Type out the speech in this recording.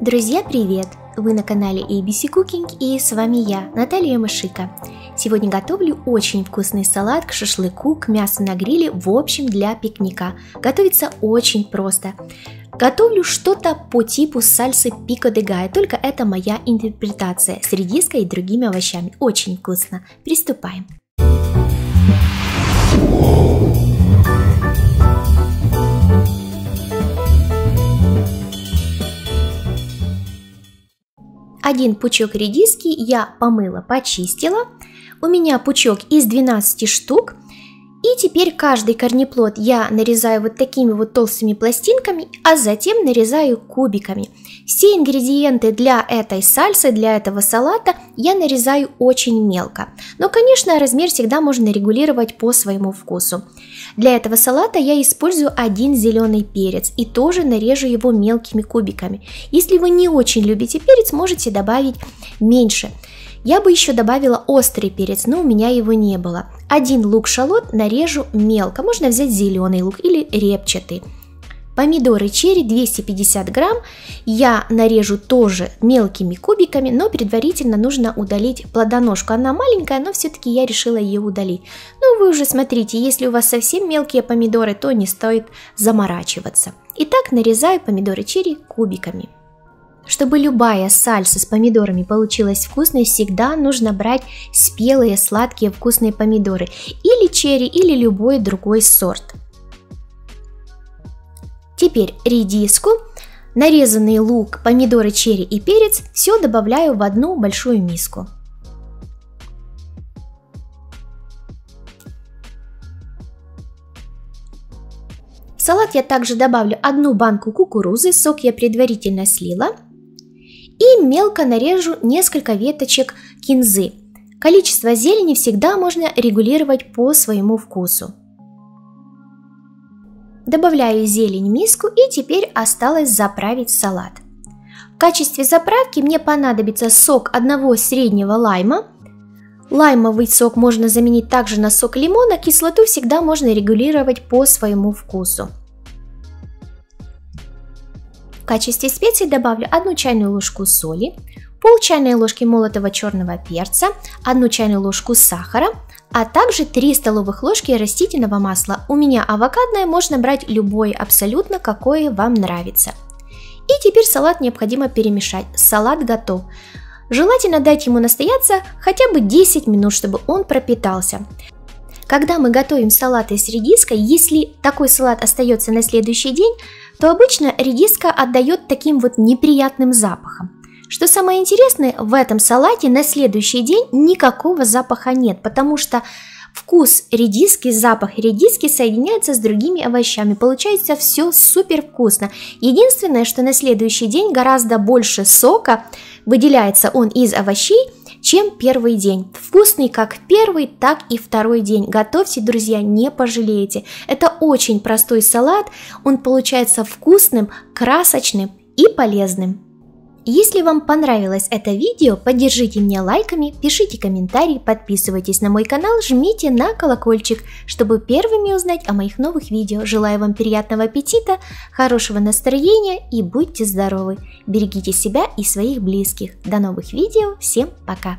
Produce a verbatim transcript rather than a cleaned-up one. Друзья, привет! Вы на канале эй би си Cooking, и с вами я, Наталья Мышика. Сегодня готовлю очень вкусный салат к шашлыку, к мясу на гриле, в общем, для пикника. Готовится очень просто. Готовлю что-то по типу сальсы пико де гайо, только это моя интерпретация, с редиской и другими овощами. Очень вкусно. Приступаем. Один пучок редиски я помыла, почистила. У меня пучок из двенадцати штук. И теперь каждый корнеплод я нарезаю вот такими вот толстыми пластинками, а затем нарезаю кубиками. Все ингредиенты для этой сальсы, для этого салата я нарезаю очень мелко. Но, конечно, размер всегда можно регулировать по своему вкусу. Для этого салата я использую один зеленый перец и тоже нарежу его мелкими кубиками. Если вы не очень любите перец, можете добавить меньше. Я бы еще добавила острый перец, но у меня его не было. Один лук-шалот нарежу мелко, можно взять зеленый лук или репчатый. Помидоры черри двести пятьдесят грамм я нарежу тоже мелкими кубиками, но предварительно нужно удалить плодоножку. Она маленькая, но все-таки я решила ее удалить. Но вы уже смотрите, если у вас совсем мелкие помидоры, то не стоит заморачиваться. Итак, нарезаю помидоры черри кубиками. Чтобы любая сальса с помидорами получилась вкусной, всегда нужно брать спелые, сладкие, вкусные помидоры. Или черри, или любой другой сорт. Теперь редиску, нарезанный лук, помидоры черри и перец все добавляю в одну большую миску. В салат я также добавлю одну банку кукурузы, сок я предварительно слила. И мелко нарежу несколько веточек кинзы. Количество зелени всегда можно регулировать по своему вкусу. Добавляю зелень в миску, и теперь осталось заправить салат. В качестве заправки мне понадобится сок одного среднего лайма. Лаймовый сок можно заменить также на сок лимона, кислоту всегда можно регулировать по своему вкусу. В качестве специй добавлю одну чайную ложку соли, пол чайной ложки молотого черного перца, одну чайную ложку сахара, а также три столовых ложки растительного масла. У меня авокадное, можно брать любое абсолютно, какое вам нравится. И теперь салат необходимо перемешать. Салат готов. Желательно дать ему настояться хотя бы десять минут, чтобы он пропитался. Когда мы готовим салаты с редиской, если такой салат остается на следующий день, то обычно редиска отдает таким вот неприятным запахом. Что самое интересное, в этом салате на следующий день никакого запаха нет, потому что вкус редиски, запах редиски соединяется с другими овощами. Получается все супер вкусно. Единственное, что на следующий день гораздо больше сока, выделяется он из овощей, чем первый день. Вкусный как первый, так и второй день. Готовьте, друзья, не пожалеете. Это очень простой салат, он получается вкусным, красочным и полезным. Если вам понравилось это видео, поддержите меня лайками, пишите комментарии, подписывайтесь на мой канал, жмите на колокольчик, чтобы первыми узнать о моих новых видео. Желаю вам приятного аппетита, хорошего настроения и будьте здоровы! Берегите себя и своих близких. До новых видео, всем пока!